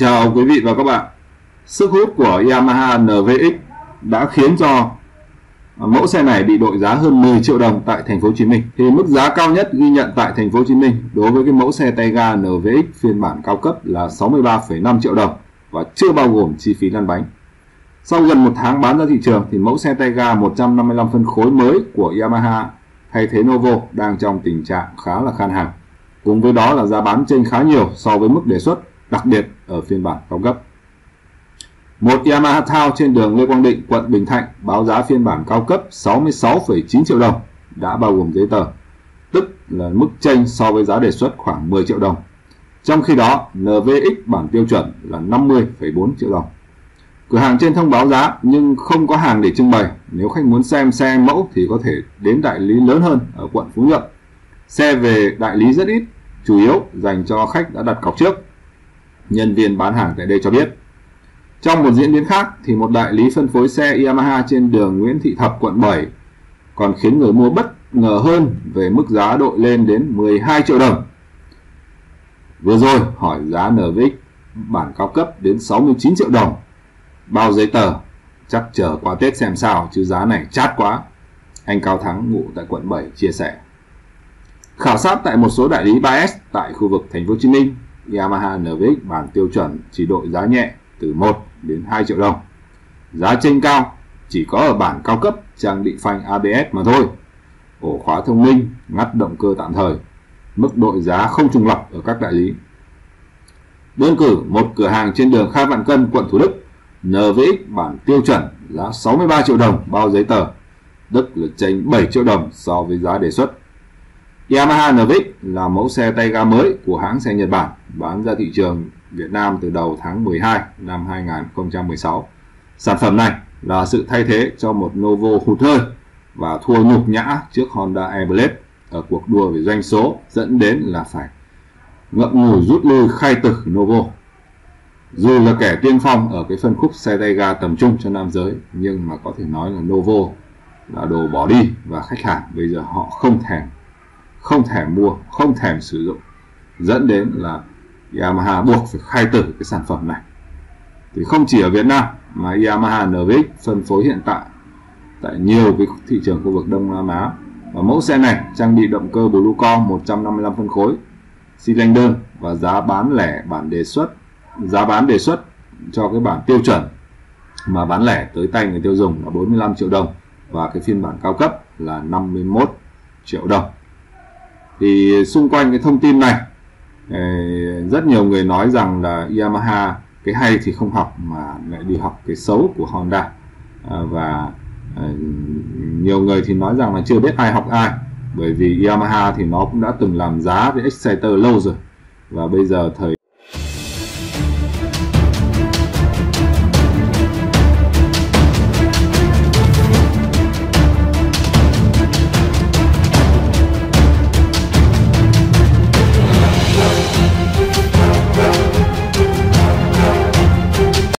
Chào quý vị và các bạn. Sức hút của Yamaha NVX đã khiến cho mẫu xe này bị đội giá hơn 10 triệu đồng tại thành phố Hồ Chí Minh. Thì mức giá cao nhất ghi nhận tại thành phố Hồ Chí Minh đối với cái mẫu xe tay ga NVX phiên bản cao cấp là 63,5 triệu đồng và chưa bao gồm chi phí lăn bánh. Sau gần một tháng bán ra thị trường thì mẫu xe tay ga 155 phân khối mới của Yamaha thay thế Nouvo đang trong tình trạng khá là khan hàng. Cùng với đó là giá bán chênh khá nhiều so với mức đề xuất, đặc biệt ở phiên bản cao cấp. Một Yamaha Thao trên đường Lê Quang Định, quận Bình Thạnh báo giá phiên bản cao cấp 66,9 triệu đồng đã bao gồm giấy tờ, tức là mức chênh so với giá đề xuất khoảng 10 triệu đồng. Trong khi đó, NVX bản tiêu chuẩn là 50,4 triệu đồng. Cửa hàng trên thông báo giá nhưng không có hàng để trưng bày. Nếu khách muốn xem xe mẫu thì có thể đến đại lý lớn hơn ở quận Phú Nhuận. Xe về đại lý rất ít, chủ yếu dành cho khách đã đặt cọc trước. Nhân viên bán hàng tại đây cho biết. Trong một diễn biến khác thì một đại lý phân phối xe Yamaha trên đường Nguyễn Thị Thập, quận 7 còn khiến người mua bất ngờ hơn về mức giá đội lên đến 12 triệu đồng. Vừa rồi hỏi giá NVX bản cao cấp đến 69 triệu đồng. Bao giấy tờ, chắc chờ qua Tết xem sao chứ giá này chát quá, anh Cao Thắng ngụ tại quận 7 chia sẻ. Khảo sát tại một số đại lý 3S tại khu vực thành phố Hồ Chí Minh, Yamaha NVX bản tiêu chuẩn chỉ đội giá nhẹ từ 1 đến 2 triệu đồng. Giá chênh cao chỉ có ở bản cao cấp trang bị phanh ABS mà thôi. Ổ khóa thông minh, ngắt động cơ tạm thời. Mức đội giá không trùng lập ở các đại lý. Đơn cử một cửa hàng trên đường Kha Vạn Cân, quận Thủ Đức, NVX bản tiêu chuẩn giá 63 triệu đồng bao giấy tờ, tức là chênh 7 triệu đồng so với giá đề xuất. Yamaha NVX là mẫu xe tay ga mới của hãng xe Nhật Bản, bán ra thị trường Việt Nam từ đầu tháng 12 năm 2016. Sản phẩm này là sự thay thế cho một Nouvo hụt hơi và thua nhục nhã trước Honda Airblade ở cuộc đua về doanh số, dẫn đến là phải ngậm ngùi rút lui khai tử Nouvo. Dù là kẻ tiên phong ở cái phân khúc xe tay ga tầm trung cho nam giới, nhưng mà có thể nói là Nouvo là đồ bỏ đi và khách hàng bây giờ họ không thèm mua, không thèm sử dụng, dẫn đến là Yamaha buộc phải khai tử cái sản phẩm này. Thì không chỉ ở Việt Nam mà Yamaha NVX phân phối hiện tại tại nhiều cái thị trường khu vực Đông Nam Á. Và mẫu xe này trang bị động cơ Bluecore 155 phân khối, xi lanh đơn, và giá bán lẻ bản đề xuất, giá bán đề xuất cho cái bản tiêu chuẩn mà bán lẻ tới tay người tiêu dùng là 45 triệu đồng và cái phiên bản cao cấp là 51 triệu đồng. Thì xung quanh cái thông tin này rất nhiều người nói rằng là Yamaha cái hay thì không học mà lại đi học cái xấu của Honda, và nhiều người thì nói rằng là chưa biết ai học ai, bởi vì Yamaha thì nó cũng đã từng làm giá với Exciter lâu rồi và bây giờ thời